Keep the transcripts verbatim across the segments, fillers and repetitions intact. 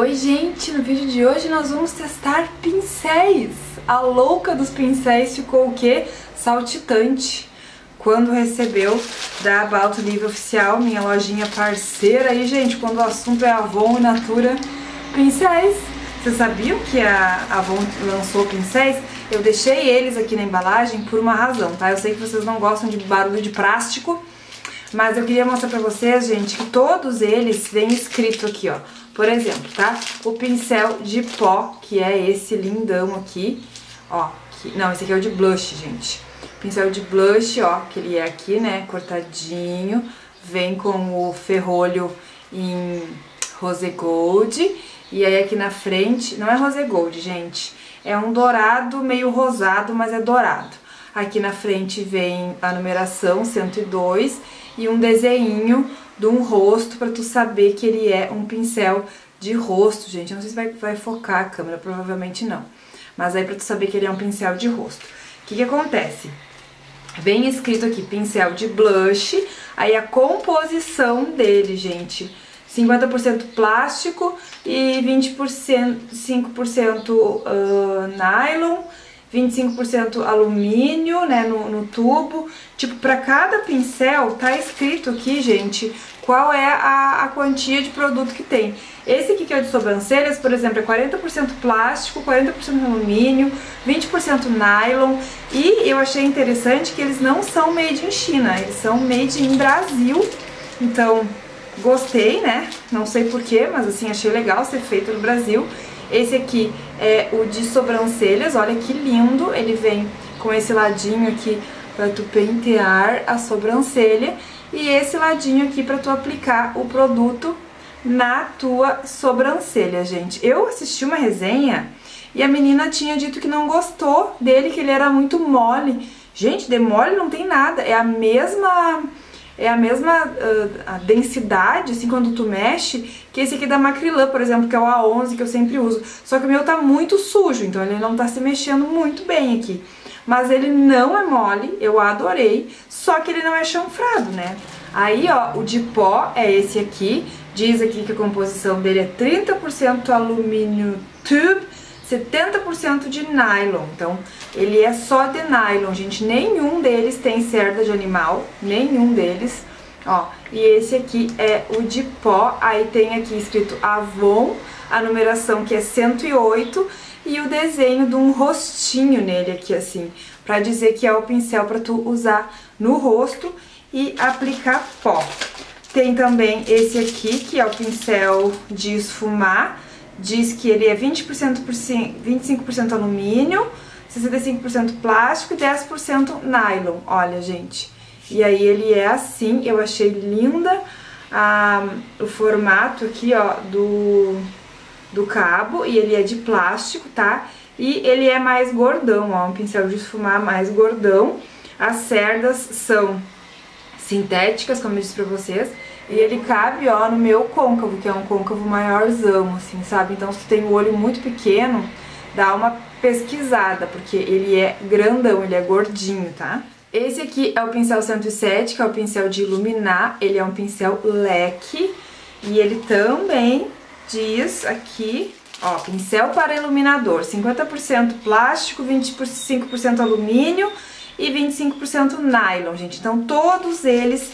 Oi gente, no vídeo de hoje nós vamos testar pincéis. A louca dos pincéis ficou o quê? Saltitante quando recebeu da About Lívia Oficial, minha lojinha parceira. E gente, quando o assunto é Avon e Natura pincéis, vocês sabiam que a Avon lançou pincéis? Eu deixei eles aqui na embalagem por uma razão, tá? Eu sei que vocês não gostam de barulho de plástico, mas eu queria mostrar pra vocês, gente, que todos eles vêm escrito aqui, ó. Por exemplo, tá? O pincel de pó, que é esse lindão aqui, ó. Que... Não, esse aqui é o de blush, gente. Pincel de blush, ó, que ele é aqui, né, cortadinho. Vem com o ferrolho em rose gold. E aí aqui na frente, não é rose gold, gente. É um dourado meio rosado, mas é dourado. Aqui na frente vem a numeração cento e dois e um desenho de um rosto pra tu saber que ele é um pincel de rosto, gente. Eu não sei se vai, vai focar a câmera, provavelmente não. Mas aí pra tu saber que ele é um pincel de rosto. O que que acontece? Vem escrito aqui, pincel de blush, aí a composição dele, gente. cinquenta por cento plástico e vinte por cento, cinco por cento uh, nylon, vinte e cinco por cento alumínio, né, no, no tubo. Tipo, pra cada pincel tá escrito aqui, gente, qual é a, a quantia de produto que tem. Esse aqui que é de sobrancelhas, por exemplo, é quarenta por cento plástico, quarenta por cento alumínio, vinte por cento nylon. E eu achei interessante que eles não são made in China, eles são made in Brasil. Então, gostei, né? Não sei porquê, mas assim, achei legal ser feito no Brasil. Esse aqui é o de sobrancelhas, olha que lindo, ele vem com esse ladinho aqui pra tu pentear a sobrancelha e esse ladinho aqui pra tu aplicar o produto na tua sobrancelha, gente. Eu assisti uma resenha e a menina tinha dito que não gostou dele, que ele era muito mole. Gente, de mole não tem nada, é a mesma... É a mesma uh, a densidade, assim, quando tu mexe, que esse aqui da Macrilã, por exemplo, que é o A onze, que eu sempre uso. Só que o meu tá muito sujo, então ele não tá se mexendo muito bem aqui. Mas ele não é mole, eu adorei, só que ele não é chanfrado, né? Aí, ó, o de pó é esse aqui. Diz aqui que a composição dele é trinta por cento alumínio tube, setenta por cento de nylon. Então, ele é só de nylon, gente. Nenhum deles tem cerda de animal, nenhum deles. Ó, e esse aqui é o de pó. Aí tem aqui escrito Avon, a numeração que é cento e oito e o desenho de um rostinho nele aqui assim, pra dizer que é o pincel pra tu usar no rosto e aplicar pó. Tem também esse aqui, que é o pincel de esfumar. Diz que ele é vinte por cento por vinte e cinco por cento alumínio, sessenta e cinco por cento plástico e dez por cento nylon. Olha, gente. E aí ele é assim, eu achei linda a, o formato aqui, ó, do, do cabo. E ele é de plástico, tá? E ele é mais gordão, ó, um pincel de esfumar mais gordão. As cerdas são sintéticas, como eu disse pra vocês. E ele cabe, ó, no meu côncavo, que é um côncavo maiorzão, assim, sabe? Então, se tu tem o olho muito pequeno, dá uma pesquisada, porque ele é grandão, ele é gordinho, tá? Esse aqui é o pincel cento e sete, que é o pincel de iluminar. Ele é um pincel leque. E ele também diz aqui, ó, pincel para iluminador, cinquenta por cento plástico, vinte por cento, cinco por cento alumínio e vinte e cinco por cento nylon, gente. Então, todos eles...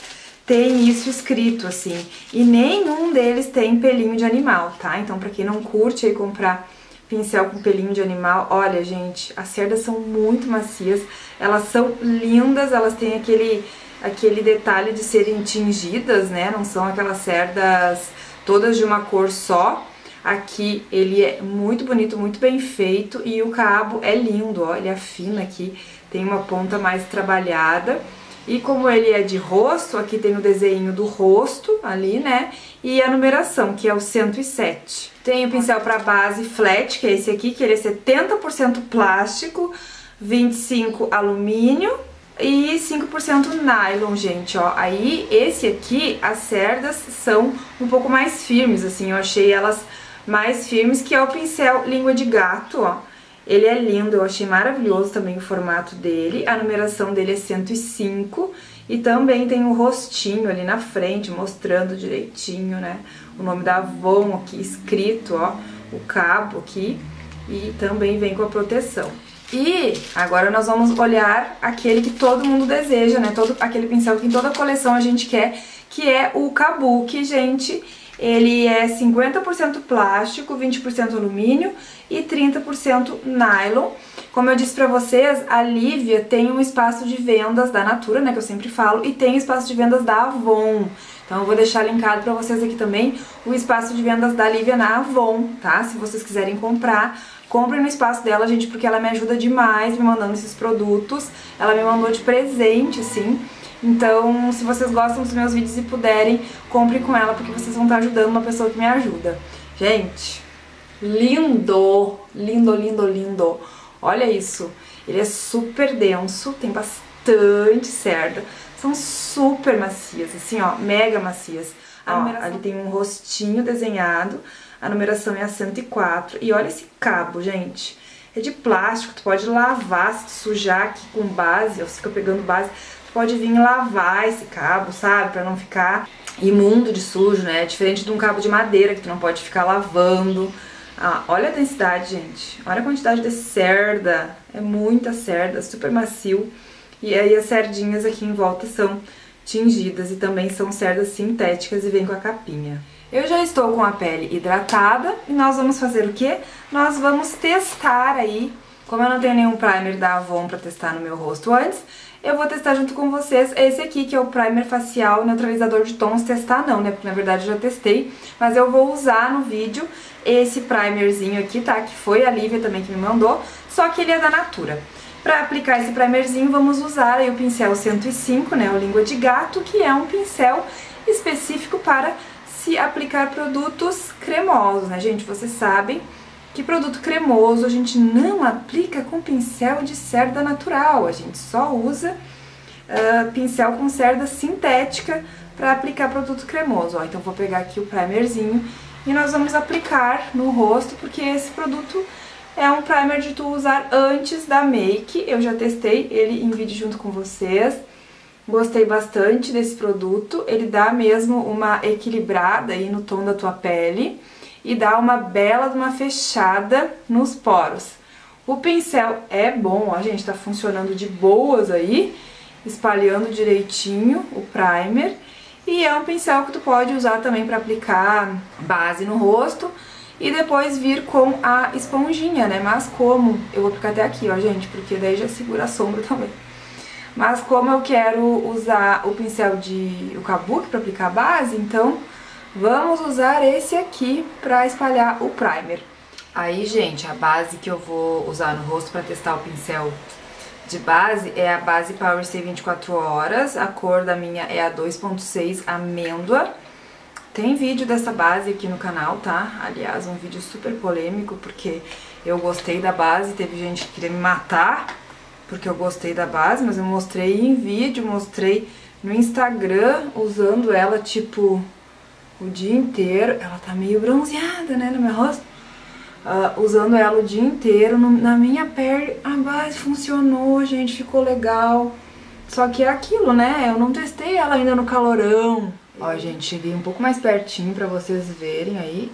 tem isso escrito, assim, e nenhum deles tem pelinho de animal, tá? Então, pra quem não curte aí comprar pincel com pelinho de animal, olha, gente, as cerdas são muito macias, elas são lindas, elas têm aquele, aquele detalhe de serem tingidas, né? Não são aquelas cerdas todas de uma cor só. Aqui ele é muito bonito, muito bem feito, e o cabo é lindo, ó, ele afina aqui, tem uma ponta mais trabalhada. E como ele é de rosto, aqui tem o desenho do rosto, ali, né? E a numeração, que é o cento e sete. Tem o pincel para base flat, que é esse aqui, que ele é setenta por cento plástico, vinte e cinco por cento alumínio e cinco por cento nylon, gente, ó. Aí, esse aqui, as cerdas são um pouco mais firmes, assim, eu achei elas mais firmes, que é o pincel língua de gato, ó. Ele é lindo, eu achei maravilhoso também o formato dele. A numeração dele é cento e cinco E também tem o rostinho ali na frente, mostrando direitinho, né? O nome da Avon aqui escrito, ó, o cabo aqui. E também vem com a proteção. E agora nós vamos olhar aquele que todo mundo deseja, né? Todo, aquele pincel que em toda coleção a gente quer, que é o Kabuki, gente. Ele é cinquenta por cento plástico, vinte por cento alumínio e trinta por cento nylon. Como eu disse pra vocês, a Lívia tem um espaço de vendas da Natura, né, que eu sempre falo, e tem espaço de vendas da Avon. Então eu vou deixar linkado pra vocês aqui também o espaço de vendas da Lívia na Avon, tá? Se vocês quiserem comprar, comprem no espaço dela, gente, porque ela me ajuda demais me mandando esses produtos. Ela me mandou de presente, assim. Então, se vocês gostam dos meus vídeos e puderem, comprem com ela, porque vocês vão estar ajudando uma pessoa que me ajuda. Gente, lindo! Lindo, lindo, lindo! Olha isso, ele é super denso, tem bastante cerda, são super macias, assim ó, mega macias. Ó, numeração... ali tem um rostinho desenhado, a numeração é a cento e quatro, e olha esse cabo, gente, é de plástico, tu pode lavar, se tu sujar aqui com base, ó, se fica pegando base, tu pode vir lavar esse cabo, sabe, pra não ficar imundo de sujo, né, é diferente de um cabo de madeira que tu não pode ficar lavando. Ah, olha a densidade, gente, olha a quantidade de cerda, é muita cerda, super macio. E aí as cerdinhas aqui em volta são tingidas e também são cerdas sintéticas e vem com a capinha. Eu já estou com a pele hidratada e nós vamos fazer o quê? Nós vamos testar aí, como eu não tenho nenhum primer da Avon pra testar no meu rosto antes, eu vou testar junto com vocês esse aqui, que é o primer facial neutralizador de tons. Testar não, né? Porque na verdade eu já testei, mas eu vou usar no vídeo esse primerzinho aqui, tá? Que foi a Lívia também que me mandou, só que ele é da Natura. Pra aplicar esse primerzinho, vamos usar aí o pincel cento e cinco, né? O língua de gato, que é um pincel específico para se aplicar produtos cremosos, né, gente? Vocês sabem que produto cremoso a gente não aplica com pincel de cerda natural, a gente só usa uh, pincel com cerda sintética para aplicar produto cremoso. Ó, então vou pegar aqui o primerzinho e nós vamos aplicar no rosto, porque esse produto é um primer de tu usar antes da make. Eu já testei ele em vídeo junto com vocês, gostei bastante desse produto, ele dá mesmo uma equilibrada aí no tom da tua pele e dá uma bela de uma fechada nos poros. O pincel é bom, ó, gente, tá funcionando de boas aí, espalhando direitinho o primer. E é um pincel que tu pode usar também pra aplicar base no rosto e depois vir com a esponjinha, né? Mas como... eu vou aplicar até aqui, ó, gente, porque daí já segura a sombra também. Mas como eu quero usar o pincel de... o Kabuki pra aplicar a base, então... vamos usar esse aqui pra espalhar o primer. Aí, gente, a base que eu vou usar no rosto pra testar o pincel de base é a base Power Stay vinte e quatro horas. A cor da minha é a dois ponto seis amêndoa. Tem vídeo dessa base aqui no canal, tá? Aliás, um vídeo super polêmico, porque eu gostei da base, teve gente que queria me matar porque eu gostei da base, mas eu mostrei em vídeo, mostrei no Instagram usando ela, tipo... o dia inteiro, ela tá meio bronzeada, né, no meu rosto, uh, usando ela o dia inteiro, no, na minha pele, a base funcionou, gente, ficou legal, só que é aquilo, né, eu não testei ela ainda no calorão. Ó, gente, cheguei um pouco mais pertinho pra vocês verem aí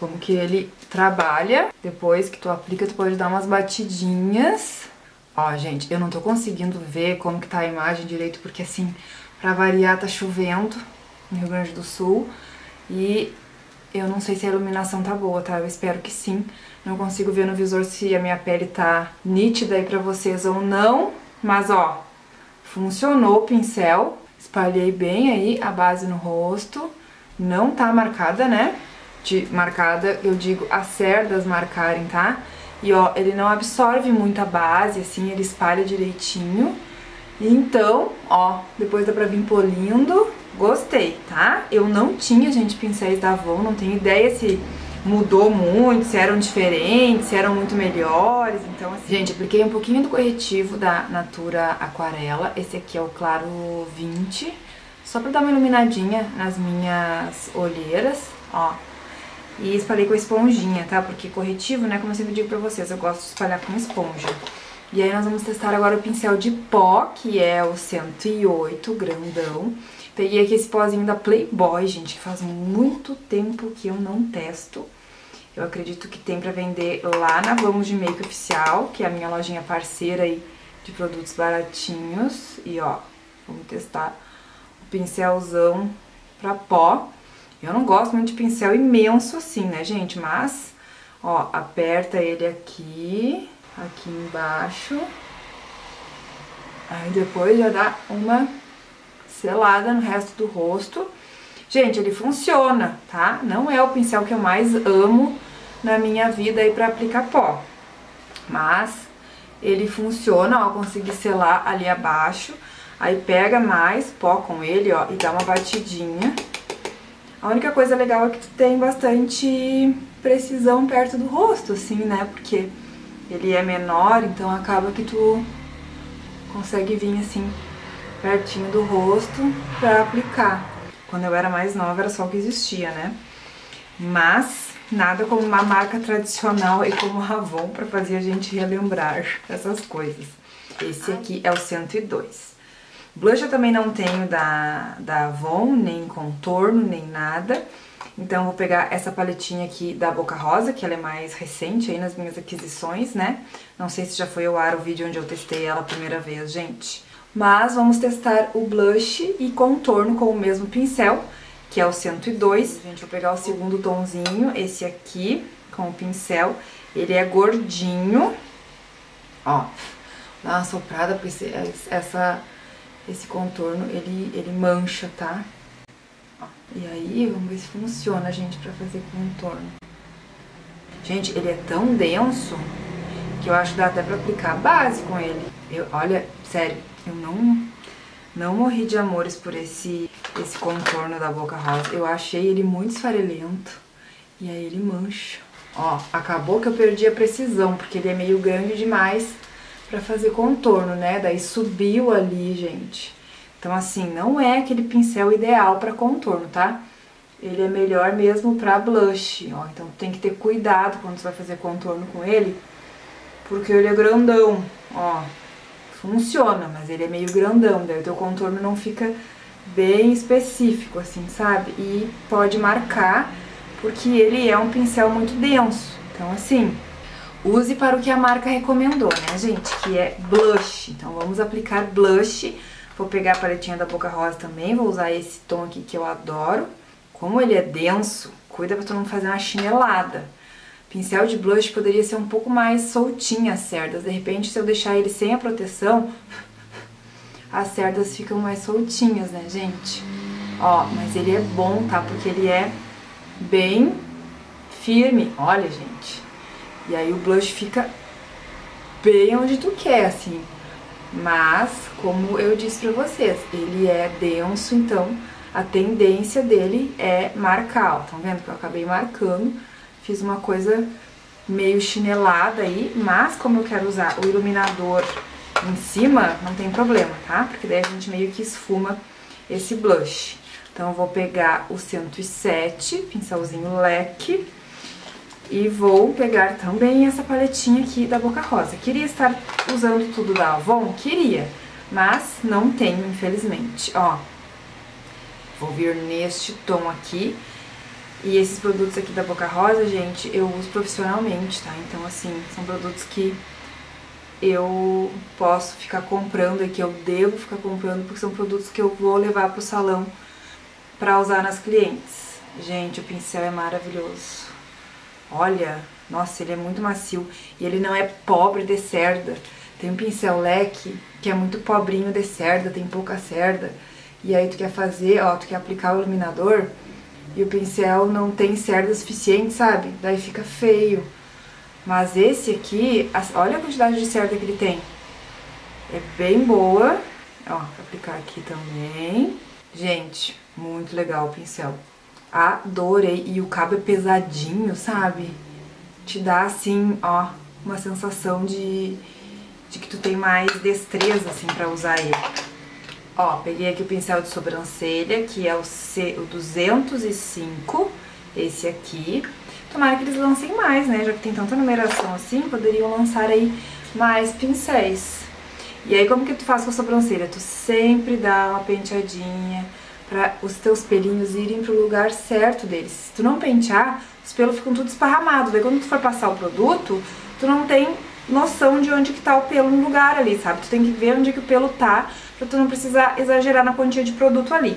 como que ele trabalha. Depois que tu aplica, tu pode dar umas batidinhas. Ó, gente, eu não tô conseguindo ver como que tá a imagem direito, porque assim, pra variar, tá chovendo no Rio Grande do Sul, e eu não sei se a iluminação tá boa, tá? Eu espero que sim. Não consigo ver no visor se a minha pele tá nítida aí pra vocês ou não, mas ó, funcionou o pincel, espalhei bem aí a base no rosto, não tá marcada, né? De marcada, eu digo as cerdas marcarem, tá? E ó, ele não absorve muito a base, assim, ele espalha direitinho. Então, ó, depois dá pra vir polindo. Gostei, tá? Eu não tinha, gente, pincéis da Avon, não tenho ideia se mudou muito, se eram diferentes, se eram muito melhores. Então, assim, gente, apliquei um pouquinho do corretivo da Natura Aquarela. Esse aqui é o claro vinte, só pra dar uma iluminadinha nas minhas olheiras, ó. E espalhei com a esponjinha, tá? Porque corretivo, né, como eu sempre digo pra vocês, eu gosto de espalhar com esponja. E aí nós vamos testar agora o pincel de pó, que é o cento e oito, grandão. Peguei aqui esse pozinho da Playboy, gente, que faz muito tempo que eu não testo. Eu acredito que tem pra vender lá na Vamos de Make Oficial, que é a minha lojinha parceira aí de produtos baratinhos. E ó, vamos testar o pincelzão pra pó. Eu não gosto muito de pincel imenso assim, né, gente? Mas, ó, aperta ele aqui... aqui embaixo, aí depois já dá uma selada no resto do rosto. Gente, ele funciona, tá? Não é o pincel que eu mais amo na minha vida aí pra aplicar pó, mas ele funciona, ó, consegui selar ali abaixo, aí pega mais pó com ele, ó, e dá uma batidinha. A única coisa legal é que tu tem bastante precisão perto do rosto, assim, né, porque... ele é menor, então acaba que tu consegue vir assim pertinho do rosto pra aplicar. Quando eu era mais nova era só o que existia, né? Mas nada como uma marca tradicional e como a Avon pra fazer a gente relembrar essas coisas. Esse aqui é o cento e dois. Blush eu também não tenho da, da Avon, nem contorno, nem nada. Então, vou pegar essa paletinha aqui da Boca Rosa, que ela é mais recente aí nas minhas aquisições, né? Não sei se já foi ao ar o vídeo onde eu testei ela a primeira vez, gente. Mas vamos testar o blush e contorno com o mesmo pincel, que é o cento e dois. Gente, vou pegar o segundo tonzinho, esse aqui, com o pincel. Ele é gordinho. Ó, dá uma soprada, porque esse, essa, esse contorno, ele, ele mancha, tá? E aí, vamos ver se funciona, gente, pra fazer contorno. Gente, ele é tão denso que eu acho que dá até pra aplicar base com ele. Eu, olha, sério, eu não, não morri de amores por esse, esse contorno da Boca Rosa. Eu achei ele muito esfarelento e aí ele mancha. Ó, acabou que eu perdi a precisão, porque ele é meio grande demais pra fazer contorno, né? Daí subiu ali, gente. Então, assim, não é aquele pincel ideal pra contorno, tá? Ele é melhor mesmo pra blush, ó. Então, tem que ter cuidado quando você vai fazer contorno com ele, porque ele é grandão, ó. Funciona, mas ele é meio grandão, daí o teu contorno não fica bem específico, assim, sabe? E pode marcar, porque ele é um pincel muito denso. Então, assim, use para o que a marca recomendou, né, gente? Que é blush. Então, vamos aplicar blush... Vou pegar a paletinha da Boca Rosa também, vou usar esse tom aqui que eu adoro. Como ele é denso, cuida pra tu não fazer uma chinelada. Pincel de blush poderia ser um pouco mais soltinho as cerdas. De repente, se eu deixar ele sem a proteção, as cerdas ficam mais soltinhas, né, gente? Ó, mas ele é bom, tá? Porque ele é bem firme. Olha, gente. E aí o blush fica bem onde tu quer, assim. Mas, como eu disse pra vocês, ele é denso, então a tendência dele é marcar, ó. Tão vendo que eu acabei marcando, fiz uma coisa meio chinelada aí, mas como eu quero usar o iluminador em cima, não tem problema, tá? Porque daí a gente meio que esfuma esse blush. Então eu vou pegar o cento e sete, pincelzinho leque, e vou pegar também essa paletinha aqui da Boca Rosa. Queria estar usando tudo da Avon? Queria, mas não tenho, infelizmente. Ó, vou vir neste tom aqui. E esses produtos aqui da Boca Rosa, gente, eu uso profissionalmente, tá? Então, assim, são produtos que eu posso ficar comprando e que eu devo ficar comprando, porque são produtos que eu vou levar pro salão pra usar nas clientes. Gente, o pincel é maravilhoso. Olha, nossa, ele é muito macio e ele não é pobre de cerda. Tem um pincel leque que é muito pobrinho de cerda, tem pouca cerda. E aí tu quer fazer, ó, tu quer aplicar o iluminador e o pincel não tem cerda suficiente, sabe? Daí fica feio. Mas esse aqui, olha a quantidade de cerda que ele tem. É bem boa. Ó, vou aplicar aqui também. Gente, muito legal o pincel. Adorei, e o cabo é pesadinho, sabe? Te dá, assim, ó, uma sensação de, de que tu tem mais destreza, assim, pra usar ele. Ó, peguei aqui o pincel de sobrancelha, que é o, C, o duzentos e cinco, esse aqui. Tomara que eles lancem mais, né? Já que tem tanta numeração assim, poderiam lançar aí mais pincéis. E aí como que tu faz com a sobrancelha? Tu sempre dá uma penteadinha pra os teus pelinhos irem pro lugar certo deles. Se tu não pentear, os pelos ficam tudo esparramados. Daí quando tu for passar o produto, tu não tem noção de onde que tá o pelo no lugar ali, sabe? Tu tem que ver onde que o pelo tá, pra tu não precisar exagerar na quantia de produto ali.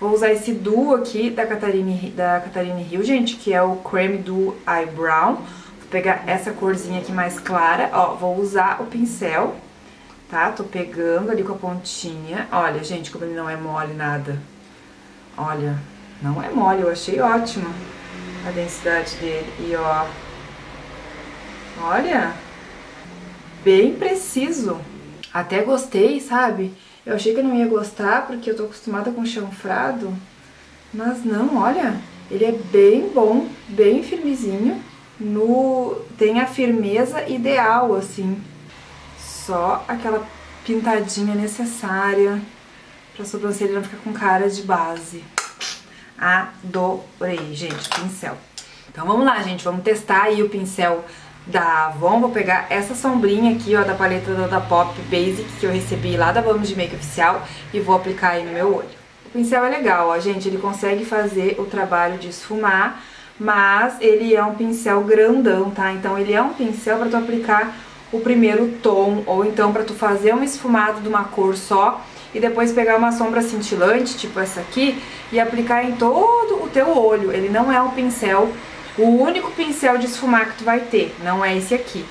Vou usar esse duo aqui da Catarina, da Catarina Rio, gente, que é o Creme Duo Eyebrow. Vou pegar essa corzinha aqui mais clara, ó, vou usar o pincel, tá? Tô pegando ali com a pontinha. Olha, gente, como ele não é mole nada. Olha, não é mole, eu achei ótimo a densidade dele. E ó, olha, bem preciso. Até gostei, sabe? Eu achei que eu não ia gostar porque eu tô acostumada com chanfrado, mas não, olha, ele é bem bom, bem firmezinho, no... tem a firmeza ideal, assim, só aquela pintadinha necessária pra sobrancelha não ficar com cara de base. Adorei, gente, pincel. Então vamos lá, gente, vamos testar aí o pincel da Avon. Vou pegar essa sombrinha aqui, ó, da paleta da Pop Basic, que eu recebi lá da Vamos de Make Oficial, e vou aplicar aí no meu olho. O pincel é legal, ó, gente, ele consegue fazer o trabalho de esfumar, mas ele é um pincel grandão, tá? Então ele é um pincel pra tu aplicar o primeiro tom, ou então pra tu fazer um esfumado de uma cor só, e depois pegar uma sombra cintilante, tipo essa aqui, e aplicar em todo o teu olho. Ele não é um pincel... O único pincel de esfumar que tu vai ter, não é esse aqui,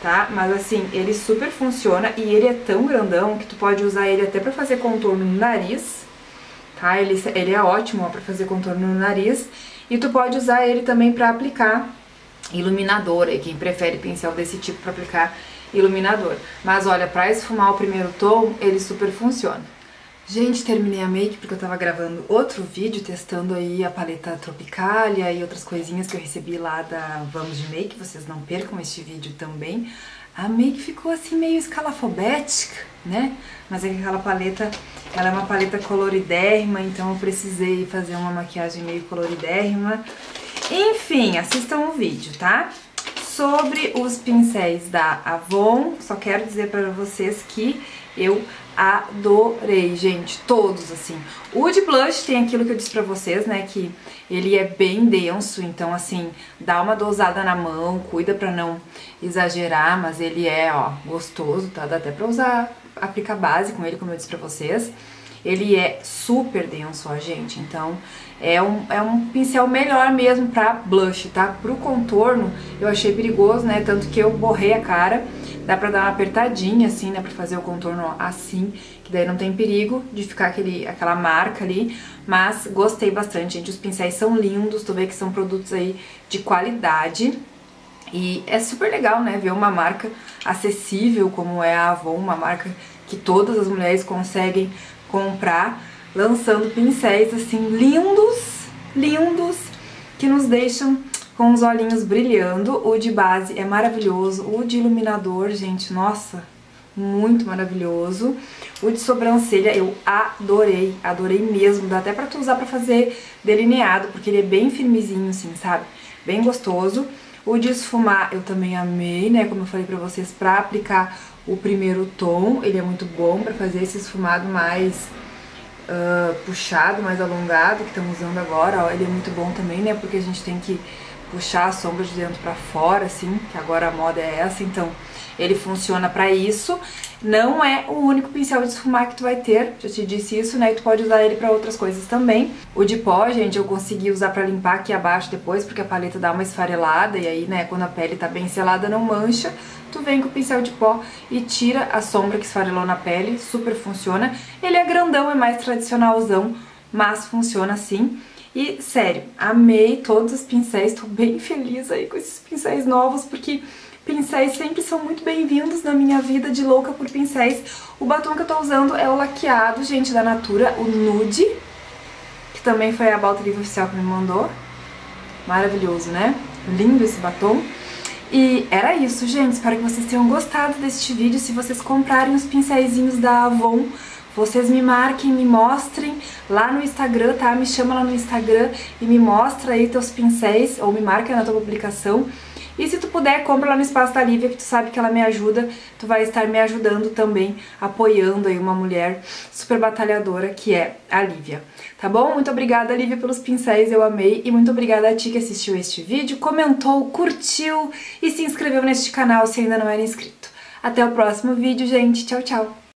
tá? Mas assim, ele super funciona e ele é tão grandão que tu pode usar ele até pra fazer contorno no nariz, tá? Ele, ele é ótimo, ó, pra fazer contorno no nariz. E tu pode usar ele também pra aplicar iluminador, aí quem prefere pincel desse tipo pra aplicar iluminador. Mas olha, pra esfumar o primeiro tom, ele super funciona. Gente, terminei a make porque eu tava gravando outro vídeo, testando aí a paleta Tropicália e outras coisinhas que eu recebi lá da Vamos de Make. Vocês não percam este vídeo também. A make ficou assim meio escalafobética, né? Mas é que aquela paleta, ela é uma paleta coloridérrima, então eu precisei fazer uma maquiagem meio coloridérrima. Enfim, assistam o vídeo, tá? Sobre os pincéis da Avon, só quero dizer pra vocês que eu adorei, gente, todos, assim. O de blush tem aquilo que eu disse pra vocês, né, que ele é bem denso, então, assim, dá uma dosada na mão, cuida pra não exagerar, mas ele é, ó, gostoso, tá? Dá até pra usar, aplicar base com ele, como eu disse pra vocês. Ele é super denso, ó, gente, então é um, é um pincel melhor mesmo pra blush, tá? Pro contorno eu achei perigoso, né, tanto que eu borrei a cara. Dá pra dar uma apertadinha, assim, né, pra fazer o contorno assim, que daí não tem perigo de ficar aquele, aquela marca ali, mas gostei bastante, gente. Os pincéis são lindos, tu vê que são produtos aí de qualidade, e é super legal, né, ver uma marca acessível como é a Avon, uma marca que todas as mulheres conseguem comprar, lançando pincéis, assim, lindos, lindos, que nos deixam... com os olhinhos brilhando. O de base é maravilhoso, o de iluminador, gente, nossa, muito maravilhoso. O de sobrancelha eu adorei, adorei mesmo, dá até pra tu usar pra fazer delineado, porque ele é bem firmezinho, assim, sabe? Bem gostoso. O de esfumar eu também amei, né, como eu falei pra vocês, pra aplicar o primeiro tom, ele é muito bom pra fazer esse esfumado mais... Uh, puxado, mais alongado, que estamos usando agora, ó, ele é muito bom também, né, porque a gente tem que puxar a sombra de dentro pra fora, assim, que agora a moda é essa, então ele funciona pra isso. Não é o único pincel de esfumar que tu vai ter, já te disse isso, né, e tu pode usar ele pra outras coisas também. O de pó, gente, eu consegui usar pra limpar aqui abaixo depois, porque a paleta dá uma esfarelada, e aí, né, quando a pele tá bem selada, não mancha. Tu vem com o pincel de pó e tira a sombra que esfarelou na pele, super funciona. Ele é grandão, é mais tradicionalzão, mas funciona sim. E, sério, amei todos os pincéis, tô bem feliz aí com esses pincéis novos, porque pincéis sempre são muito bem-vindos na minha vida de louca por pincéis. O batom que eu tô usando é o laqueado, gente, da Natura, o Nude, que também foi a About Lívia Oficial que me mandou. Maravilhoso, né? Lindo esse batom. E era isso, gente, espero que vocês tenham gostado deste vídeo. Se vocês comprarem os pincéisinhos da Avon, vocês me marquem, me mostrem lá no Instagram, tá? Me chama lá no Instagram e me mostra aí teus pincéis, ou me marca na tua publicação. E se tu puder, compra lá no Espaço da Lívia, que tu sabe que ela me ajuda. Tu vai estar me ajudando também, apoiando aí uma mulher super batalhadora que é a Lívia. Tá bom? Muito obrigada, Lívia, pelos pincéis, eu amei. E muito obrigada a ti que assistiu este vídeo, comentou, curtiu e se inscreveu neste canal se ainda não era inscrito. Até o próximo vídeo, gente. Tchau, tchau.